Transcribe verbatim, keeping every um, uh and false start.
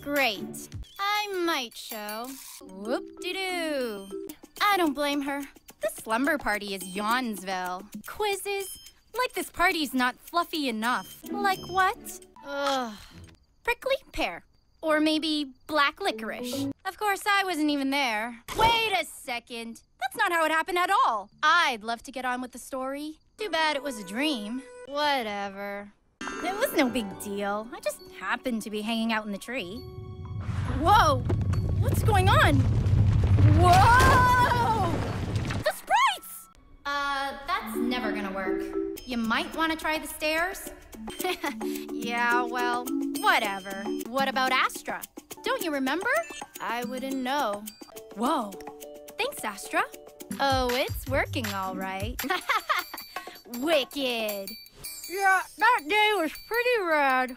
Great. I might show. Whoop-de-doo. I don't blame her. The slumber party is Yawnsville. Quizzes? Like this party's not fluffy enough. Like what? Ugh. Prickly pear. Or maybe black licorice. Of course, I wasn't even there. Wait a second. That's not how it happened at all. I'd love to get on with the story. Too bad it was a dream. Whatever. It was no big deal. I just happened to be hanging out in the tree. Whoa! What's going on? Whoa! The sprites! Uh, that's never gonna work. You might want to try the stairs. Yeah, well, whatever. What about Astra? Don't you remember? I wouldn't know. Whoa. Thanks, Astra. Oh, it's working all right. Wicked. Yeah, that day was pretty rad.